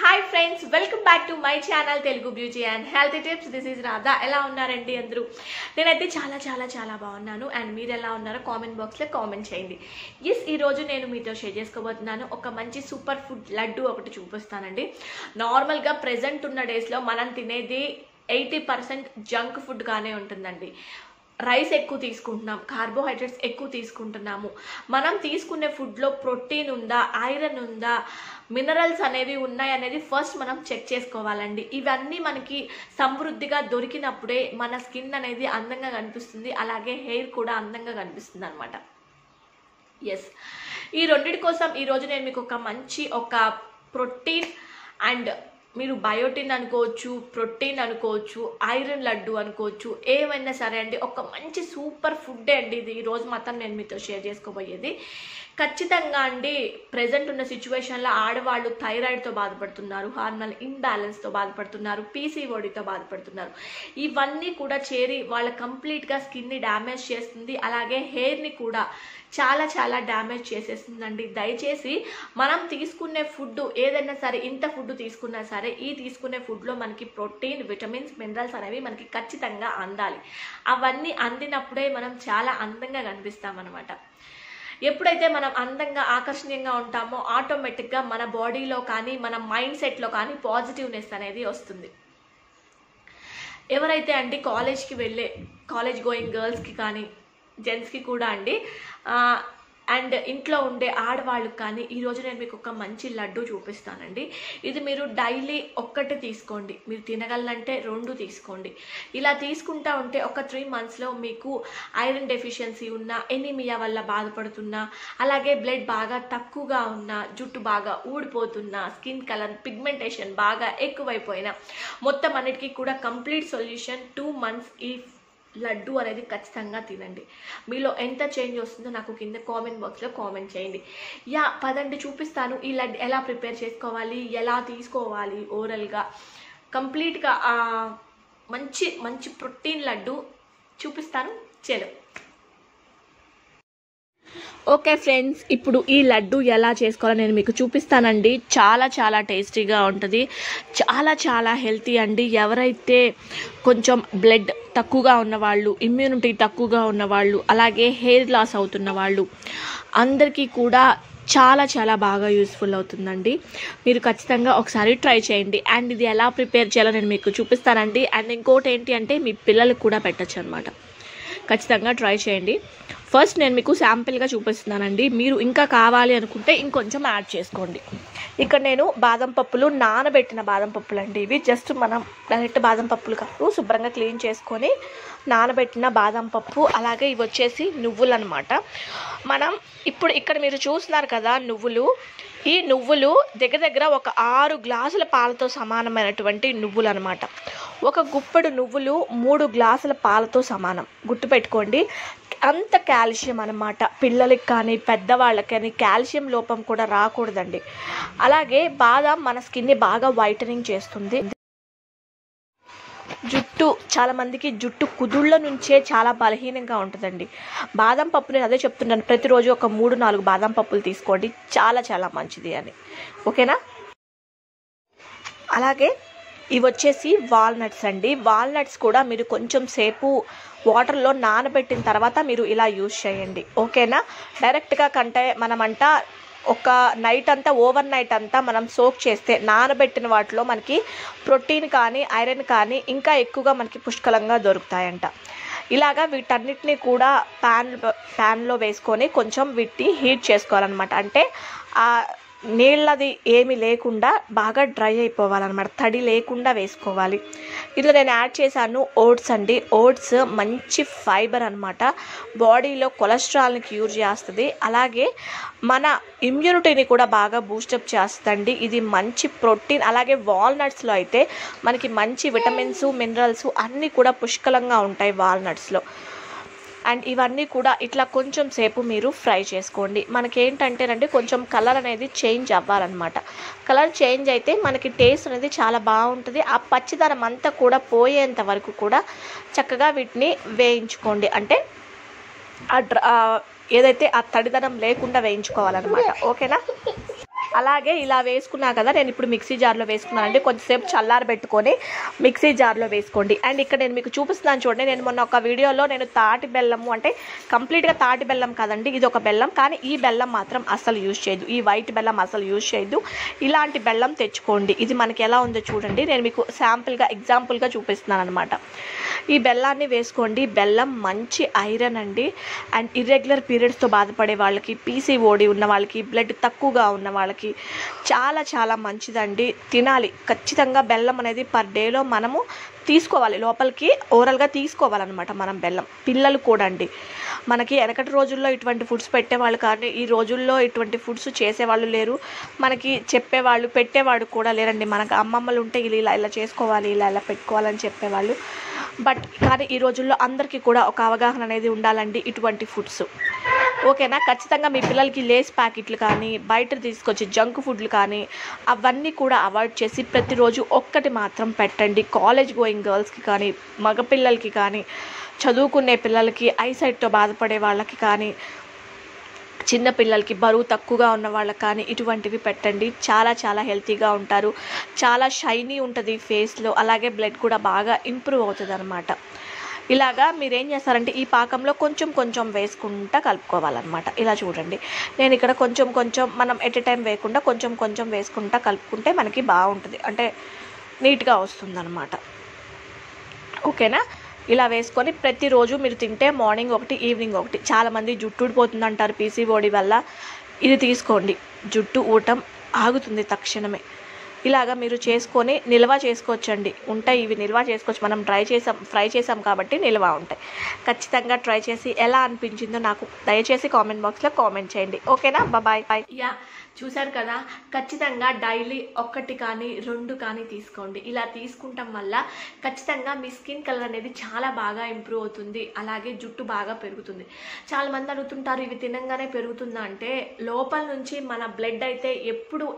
Hi friends welcome back to my channel Telugu beauty and health tips this is Radha एला उन्नारंडी अंदरू नेनैते चाला चाला चाला बागुन्नानु एंड मीरु एला उन्नारो कामेंट बॉक्स लो कामेंट चेयंडी यस ई रोजु नेनु मीतो शेर चेसुकोबोతున్నాను ओक मंची सूपर फूड लड्डू ओकटी चूपिस्तानंडी नार्मल गा प्रेजेंट उन्न डेस लो मनं तिनेदी 80% जंक फूड गाने उंटुंदंडी రైస్ ఎక్కువ తీసుకుంటున్నాం కార్బోహైడ్రేట్స్ ఎక్కువ తీసుకుంటున్నాము మనం తీసుకునే ఫుడ్ లో ప్రోటీన్ ఉందా ఐరన్ ఉందా మినరల్స్ అనేవి ఉన్నాయి అనేది ఫస్ట్ మనం చెక్ చేసుకోవాలండి ఇవన్నీ మనకి సమృద్ధిగా దొరికినప్పుడే మన స్కిన్ అనేది అందంగా కనిపిస్తుంది అలాగే హెయిర్ కూడా అందంగా కనిపిస్తుందన్నమాట yes ఈ రెండిటి కోసం ఈ రోజు నేను మీకు ఒక మంచి ఒక ప్రోటీన్ అండ్ మీరు బయోటిన్ అనుకోవచ్చు ప్రోటీన్ అనుకోవచ్చు ఐరన్ లడ్డు అనుకోవచ్చు ఏమైనా సరే అండి ఒక మంచి సూపర్ ఫుడ్ అండి ఇది ఈ రోజు మాత్రం నేను మీతో షేర్ చేసుకోబోయేది ఖచ్చితంగా అండి ప్రెజెంట్ ఉన్న సిచువేషన్ లో ఆడవాళ్ళు థైరాయిడ్ తో బాధపడుతున్నారు హార్మోనల్ ఇంబాలెన్స్ తో బాధపడుతున్నారు పీసీఓడి తో బాధపడుతున్నారు ఇవన్నీ కూడా చేరి వాళ్ళ కంప్లీట్ గా స్కిన్ ని డ్యామేజ్ చేస్తుంది అలాగే హెయిర్ ని కూడా చాలా చాలా డ్యామేజ్ చేసేస్తుందండి దయచేసి మనం తీసుకునే ఫుడ్ ఏదైనా సరే ఇంత ఫుడ్ తీసుకున్నా సరే ఈ తీసుకునే ఫుడ్ లో మనకి ప్రోటీన్ విటమిన్స్ మినరల్స్ అనేవి మనకి ఖచ్చితంగా అందాలి అవన్నీ అందినప్పుడే మనం చాలా అందంగా కనిపిస్తాం అన్నమాట ఎప్పుడైతే మనం అందంగా ఆకర్షణీయంగా ఉంటామో ఆటోమేటిక్ గా మన బాడీలో కానీ మన మైండ్ సెట్ లో కానీ పాజిటివ్నెస్ అనేది వస్తుంది ఎవరైతే అంటే కాలేజ్కి వెళ్ళే కాలేజ్ గోయింగ్ గర్ల్స్ కి కానీ జెంట్స్ కి కూడా అండి అండ్ ఇంట్లో ఉండే ఆడవాళ్ళు కానీ ఈరోజు నేను మీకు ఒక మంచి లడ్డు చూపిస్తానండి ఇది మీరు డైలీ ఒక్కటి తీసుకోండి మీరు తినగలంటే రెండు తీసుకోండి ఇలా తీసుకుంటా ఉంటే ఒక 3 మంత్స్లో మీకు ఐరన్ డెఫిషియన్సీ ఉన్న ఎనీమియా వల్ల బాధపడుతున్నా అలాగే బ్లడ్ బాగా తక్కువగా ఉన్న జుట్టు బాగా ఊడిపోతున్నా స్కిన్ కలర్ పిగ్మెంటేషన్ బాగా ఎక్కువైపోయినా మొత్తం అన్నిటికీ కూడా కంప్లీట్ సొల్యూషన్ 2 మంత్స్ ఈ లడ్డు అనేది ఖచ్చితంగా తినండి మీలో ఎంత చేంజ్ వస్తుందో నాకు కింద కామెంట్ బాక్స్ లో కామెంట్ చేయండి యా పదండి చూపిస్తాను ఈ లడ్డు ఎలా ప్రిపేర్ చేసుకోవాలి ఎలా తీసుకోవాలి ఓరల్ గా కంప్లీట్ గా మంచి మంచి ప్రోటీన్ లడ్డు చూపిస్తాను చలో ఓకే ఫ్రెండ్స్ ఇప్పుడు ఈ లడ్డు ఎలా చేసుకోవాలో నేను మీకు చూపిస్తానండి చాలా చాలా టేస్టీగా ఉంటుంది చాలా చాలా హెల్తీ అండి ఎవరైతే కొంచెం బ్లడ్ తక్కువగా ఉన్నవాళ్ళు ఇమ్యూనిటీ తక్కువగా ఉన్నవాళ్ళు అలాగే హెయిర్ లాస్ అవుతున్న వాళ్ళు అందరికీ కూడా చాలా చాలా బాగా యూస్ఫుల్ అవుతుందండి మీరు ఖచ్చితంగా ఒకసారి ట్రై చేయండి అండ్ ఇది ఎలా ప్రిపేర్ చేయాలో నేను మీకు చూపిస్తానండి అండ్ ఇంకోటి ఏంటి అంటే మీ పిల్లలకు కూడా పెట్టచ్చు అనమాట ఖచ్చితంగా ట్రై చేయండి ఫస్ట్ నేను మీకు శాంపిల్గా చూపిస్తున్నానండి మీరు ఇంకా కావాలి అనుకుంటే ఇంకొంచెం యాడ్ చేసుకోండి ఇక్కడ నేను బాదం పప్పులు నానబెట్టిన బాదం పప్పులు అండి ఇవి జస్ట్ మనం డైరెక్ట్ బాదం పప్పులు కాదు శుభ్రంగా క్లీన్ చేసుకొని నానబెట్టిన బాదం పప్పు అలాగే ఇవి వచ్చేసి నువ్వులు అనమాట మనం ఇప్పుడు ఇక్కడ మీరు చూస్తున్నారు కదా నువ్వులు ఈ నువ్వులు దగ్గర దగ్గర ఒక 6 గ్లాసుల పాలతో సమానమైనటువంటి నువ్వులు అనమాట ఒక గుప్పెడు నువ్వులు 3 గ్లాసుల పాలతో సమానం గుర్తుపెట్టుకోండి అంత కాల్షియం అన్నమాట పిల్లలకి కానీ పెద్దవాళ్ళకి కానీ కాల్షియం లోపం కూడా రాకూడదండి అలాగే బాదం మన స్కిన్ని బాగా వైటనింగ్ చేస్తుంది జుట్టు చాలామందికి జుట్టు కుదుళ్ళ నుంచే చాలా బలహీనంగా ఉంటుందండి బాదం పప్పు నేను అదే చెప్తున్నాను ప్రతిరోజు ఒక 3-4 బాదం పప్పులు తీసుకోండి చాలా చాలా మంచిది అని ఓకేనా అలాగే ఇవి వచ్చేసి వాల్నట్స్ అండి వాల్నట్స్ కూడా మీరు కొంచెం సేపు వాటర్లో నానబెట్టిన తర్వాత మీరు ఇలా యూజ్ చేయండి ఓకేనా డైరెక్ట్గా కంటే మనమంట ఒక నైట్ అంతా ఓవర్ నైట్ అంతా మనం సోక్ చేస్తే నానబెట్టిన వాటిలో మనకి ప్రోటీన్ కానీ ఐరన్ కానీ ఇంకా ఎక్కువగా మనకి పుష్కలంగా దొరుకుతాయంట ఇలాగా వీటన్నిటిని కూడా ప్యాన్లో వేసుకొని కొంచెం వీటిని హీట్ చేసుకోవాలన్నమాట అంటే నీళ్ళది ఏమి లేకుండా బాగా డ్రై అయిపోవాలన్నమాట తడి లేకుండా వేసుకోవాలి ఇందులో నేను యాడ్ చేశాను ఓట్స్ అండి ఓట్స్ మంచి ఫైబర్ అనమాట బాడీలో కొలెస్ట్రాల్ని క్యూర్ చేస్తుంది అలాగే మన ఇమ్యూనిటీని కూడా బాగా బూస్టప్ చేస్తుందండి ఇది మంచి ప్రోటీన్ అలాగే వాల్నట్స్లో అయితే మనకి మంచి విటమిన్స్ మినరల్స్ అన్నీ కూడా పుష్కలంగా ఉంటాయి వాల్నట్స్లో అండ్ ఇవన్నీ కూడా ఇట్లా కొంచెం సేపు మీరు ఫ్రై చేసుకోండి మనకేంటంటేనండి కొంచెం కలర్ అనేది చేంజ్ అవ్వాలన్నమాట కలర్ చేంజ్ అయితే మనకి టేస్ట్ అనేది చాలా బాగుంటుంది ఆ పచ్చిదనం అంతా కూడా పోయేంత వరకు కూడా చక్కగా వీటిని వేయించుకోండి అంటే ఏదైతే ఆ తడిదనం లేకుండా వేయించుకోవాలన్నమాట ఓకేనా అలాగే ఇలా వేసుకున్నా కదా నేను ఇప్పుడు మిక్సీ జార్లో వేసుకున్నానండి. కొంచెంసేపు చల్లారబెట్టుకొని మిక్సీ జార్లో వేసుకోండి. అండ్ ఇక్కడ నేను మీకు చూపిస్తున్నాను చూడండి, నేను మొన్న ఒక వీడియోలో నేను తాటి బెల్లము అంటే కంప్లీట్గా తాటి బెల్లం కాదండి, ఇది ఒక బెల్లం, కానీ ఈ బెల్లం మాత్రం అస్సలు యూజ్ చేయదు, ఈ వైట్ బెల్లం అసలు యూజ్ చేయదు. ఇలాంటి బెల్లం తెచ్చుకోండి. ఇది మనకి ఎలా ఉందో చూడండి, నేను మీకు శాంపుల్గా ఎగ్జాంపుల్గా చూపిస్తున్నాను అనమాట. ఈ బెల్లాన్ని వేసుకోండి. బెల్లం మంచి ఐరన్ అండి. అండ్ ఇర్రెగ్యులర్ పీరియడ్స్తో బాధపడే వాళ్ళకి, పీసీఓడి ఉన్న వాళ్ళకి, బ్లడ్ తక్కువగా ఉన్న వాళ్ళకి చాలా చాలా మంచిదండి. తినాలి ఖచ్చితంగా. బెల్లం అనేది పర్ డేలో మనము తీసుకోవాలి, లోపలికి ఓరల్గా తీసుకోవాలన్నమాట మనం బెల్లం. పిల్లలు కూడా అండి, మనకి వెనకటి రోజుల్లో ఇటువంటి ఫుడ్స్ పెట్టేవాళ్ళు కానీ ఈ రోజుల్లో ఇటువంటి ఫుడ్స్ చేసేవాళ్ళు లేరు, మనకి చెప్పేవాళ్ళు పెట్టేవాడు కూడా లేరండి. మనకు అమ్మమ్మలు ఉంటే ఇలా ఇలా చేసుకోవాలి, ఇలా ఇలా పెట్టుకోవాలని చెప్పేవాళ్ళు. బట్ కానీ ఈ రోజుల్లో అందరికీ కూడా ఒక అవగాహన అనేది ఉండాలండి ఇటువంటి ఫుడ్స్. ఓకేనా? ఖచ్చితంగా మీ పిల్లలకి లేస్ ప్యాకెట్లు కానీ బయట తీసుకొచ్చి జంక్ ఫుడ్లు కానీ అవన్నీ కూడా అవాయిడ్ చేసి ప్రతిరోజు ఒక్కటి మాత్రం పెట్టండి. కాలేజ్ గోయింగ్ గర్ల్స్కి కానీ, మగపిల్లలకి కానీ, చదువుకునే పిల్లలకి, ఐసైట్తో బాధపడే వాళ్ళకి కానీ, చిన్నపిల్లలకి, బరువు తక్కువగా ఉన్న వాళ్ళకి కానీ ఇటువంటివి పెట్టండి. చాలా చాలా హెల్తీగా ఉంటారు, చాలా షైనీ ఉంటుంది ఫేస్లో, అలాగే బ్లడ్ కూడా బాగా ఇంప్రూవ్ అవుతుంది అనమాట. ఇలాగా మీరేం చేస్తారంటే ఈ పాకంలో కొంచెం కొంచెం వేసుకుంటా కలుపుకోవాలన్నమాట. ఇలా చూడండి, నేను ఇక్కడ కొంచెం కొంచెం, మనం ఎట్ ఎ టైం వేయకుండా కొంచెం కొంచెం వేసుకుంటా కలుపుకుంటే మనకి బాగుంటుంది, అంటే నీట్గా వస్తుందన్నమాట. ఓకేనా? ఇలా వేసుకొని ప్రతిరోజు మీరు తింటే మార్నింగ్ ఒకటి, ఈవినింగ్ ఒకటి. చాలామంది జుట్టు ఊడిపోతుందంటారు పీసీఓడి వల్ల, ఇది తీసుకోండి, జుట్టు ఊటం ఆగుతుంది తక్షణమే. ఇలాగా మీరు చేసుకొని నిల్వ చేసుకోవచ్చండి. ఉంటాయి ఇవి, నిల్వ చేసుకోవచ్చు. మనం ఫ్రై చేసాం కాబట్టి నిల్వ ఉంటాయి. ఖచ్చితంగా ట్రై చేసి ఎలా అనిపించిందో నాకు దయచేసి కామెంట్ బాక్స్లో కామెంట్ చేయండి. ఓకేనా? Bye bye. యా, చూశారు కదా, ఖచ్చితంగా డైలీ ఒక్కటి కానీ రెండు కానీ తీసుకోండి. ఇలా తీసుకుంటాం వల్ల ఖచ్చితంగా మీ స్కిన్ కలర్ అనేది చాలా బాగా ఇంప్రూవ్ అవుతుంది, అలాగే జుట్టు బాగా పెరుగుతుంది. చాలామంది అడుగుతుంటారు ఇవి తినంగానే పెరుగుతుందా అంటే, లోపల నుంచి మన బ్లడ్ అయితే ఎప్పుడు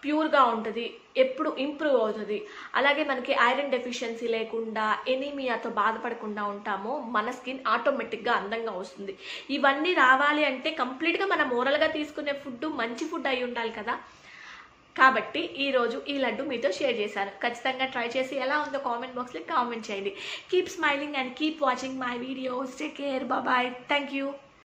ప్యూర్గా ఉంటుంది, ఎప్పుడు ఇంప్రూవ్ అవుతుంది, అలాగే మనకి ఐరన్ డెఫిషియన్సీ లేకుండా ఎనీమియాతో బాధపడకుండా ఉంటామో మన స్కిన్ ఆటోమేటిక్గా అందంగా వస్తుంది. ఇవన్నీ రావాలి అంటే కంప్లీట్గా మనం ఓరల్గా తీసుకునే ఫుడ్ మంచి ఫుడ్ అయి ఉండాలి కదా. కాబట్టి ఈరోజు ఈ లడ్డు మీతో షేర్ చేశాను. ఖచ్చితంగా ట్రై చేసి ఎలా ఉందో కామెంట్ బాక్స్లో కామెంట్ చేయండి. Keep smiling and keep watching my videos. Take care. Bye. Thank you.